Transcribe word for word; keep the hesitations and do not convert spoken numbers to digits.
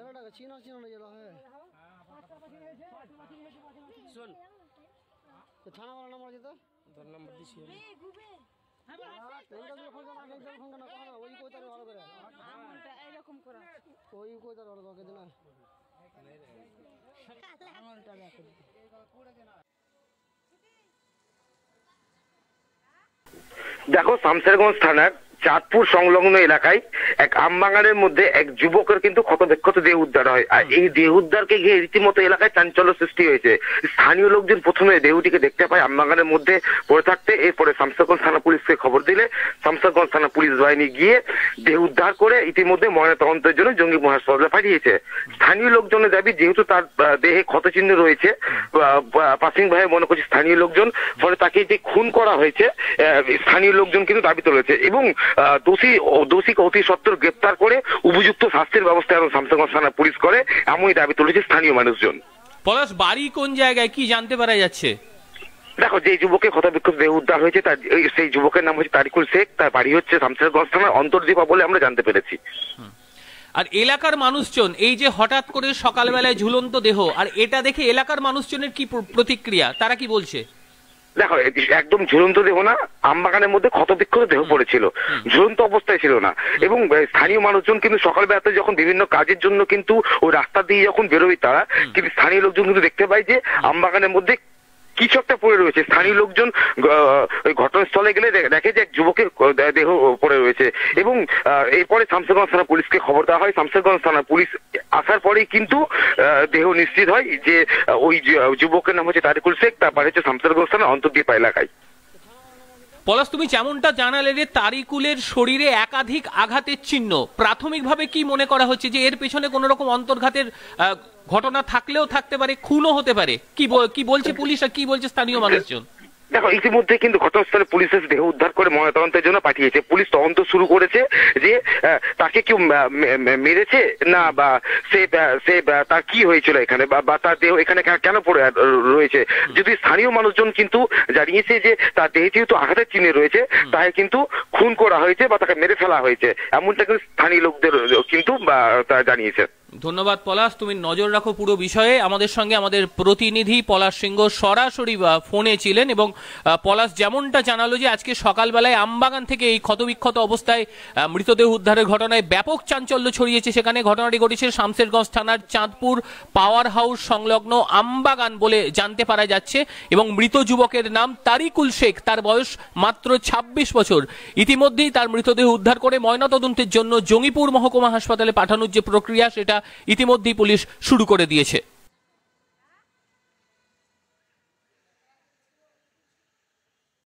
चला चीना चीना ये है सुन तो थाना वाला नंबर देता तो नंबर दीजिए मैं घूमे हम आज फोन करना फोन करना कहां वही कोई तरह वाला करे हम उल्टा এরকম করা कोई कोई तरह वाला के देना नहीं रे हम उल्टा रखे पूरा देना। देखो शामसागर थानार चाँदपुर संलग्न एलाकाय एक आमबागानेर मध्य एक युवकेर किन्तु क्षतविक्षत देह उद्धार हय और एई देह उद्धारके घिरे रीतिमतो एलाकाय चांचल्य सृष्टि हयेछे। स्थानीय लोकजन प्रथमे देहटिके देखते पाय आमबागानेर मध्य पड़े थाकते एरपरे शामसागर थाना पुलिशके खबर दिले शामसागर थाना पुलिश बाहिनी गिये देह उद्धार करे इतिमध्ये मयनातदंतेर जोन्नो जंगीपुर हासपाताले पाठियेछे। स्थानीय लोकजनेर दाबी जेहेतु तार देहे क्षतचिह्न रयेछे पासिंग भाई मने करछे स्थानीय लोकजन फले ताके जे खून करा हयेछे स्थानीय लोकजन किन्तु दाबी तुलेछे एबं दोषी दोषी के अति सत्वर ग्रेप्तार करे उपयुक्त शास्तिर व्यवस्था एवं शामसागर थाना पुलिस करे एमनई दाबी तुलेछे स्थानीय मानुषजन। पलाश बाड़ी कोन जायगाय कि जानते पारा जाच्छे? देखो जे युवक क्षतविक्षत देह उद्धार हयेछे तार सेई युवकेर नाम हच्छे तारिकुल शेख तार बाड़ी हच्छे शामसागर थानार अंतरदीपा बोले आमरा जानते पेरेछि। আর এলাকার মানুষজন এই যে হঠাৎ করে সকাল বেলায় ঝুলন্ত দেহ আর এটা দেখে এলাকার মানুষজনের কি প্রতিক্রিয়া তারা কি বলছে? देखो एकदम झुलंत देह ना आमबागानेर मध्य क्षतविक्षत देह पड़ेছিল झुलंत अवस्थाय ছিল না এবং স্থানীয় মানুষজন কিন্তু সকাল বেলাতে যখন বিভিন্ন কাজের জন্য কিন্তু ওই রাস্তা দিয়ে যখন বের হয় তারা কিন্তু স্থানীয় লোকজন কিন্তু দেখতে পায় যে আমবাগানের মধ্যে কিছু একটা পড়ে রয়েছে। স্থানীয় লোকজন ওই ঘটনাস্থলে গেলে দেখে যে এক যুবকের দেহ পড়ে রয়েছে এবং এরপরে শামসাগঞ্জ থানা পুলিশকে খবর দেওয়া হয়। শামসাগঞ্জ থানা পুলিশ আসার পরেই কিন্তু দেহ নিশ্চিত হয় যে ওই যুবকের নাম হচ্ছে তারিকুল শেখ তারপরে হচ্ছে শামসাগঞ্জ থানার অন্তর্দ্বীপা এলাকায়। পলাশ তুমি যেমনটা জানালে যে তারিকুলের শরীরে একাধিক আঘাতের চিহ্ন প্রাথমিকভাবে কি মনে করা হচ্ছে যে এর পেছনে কোনো রকম অন্তর্ঘাতের ঘটনা থাকলেও থাকতে পারে খুনও হতে পারে কি কি বলছে পুলিশ আর কি বলছে স্থানীয় মানুষজন? দেখো ইতিমধ্যে কিন্তু ঘটনাস্থলে পুলিশ দেহ উদ্ধার করে ময়নাতদন্তের জন্য পাঠিয়েছে। পুলিশ তদন্ত শুরু করেছে যে তাকে কেউ মেরেছে না বা সে সে তার কি হয়েছিল এখানে বা তার দেহ এখানে কেন পড়ে রয়েছে। যদি স্থানীয় মানুষজন কিন্তু জানিয়েছে যে তার দেহে যেহেতু আঘাতের চিহ্ন রয়েছে তাই কিন্তু খুন করা হয়েছে বা তাকে মেরে ফেলা হয়েছে এমনটা কিন্তু স্থানীয় লোকদের কিন্তু জানিয়েছে। ধন্যবাদ পলাশ, তুমি নজর রাখো পুরো বিষয়ে। আমাদের সঙ্গে আমাদের প্রতিনিধি পলাশ সিংহ সরাসরি ফোনে ছিলেন এবং পলাশ যেমনটা জানালো যে আজকে সকালবেলায় আমবাগান থেকে এই ক্ষতবিক্ষত অবস্থায় মৃতদেহ উদ্ধারের ঘটনায় ব্যাপক চাঞ্চল্য ছড়িয়েছে। সেখানে ঘটনাটি ঘটেছে শামসেরগঞ্জ থানার চাঁদপুর পাওয়ার হাউস সংলগ্ন আমবাগান বলে জানতে পারা যাচ্ছে এবং মৃত যুবকের নাম তারিকুল শেখ, তার বয়স মাত্র ছাব্বিশ বছর। ইতিমধ্যেই তার মৃতদেহ উদ্ধার করে ময়নাতদন্তের জন্য জঙ্গিপুর মহকুমা হাসপাতালে পাঠানোর যে প্রক্রিয়া সেটা ইতিমধ্যেই পুলিশ শুরু করে দিয়েছে।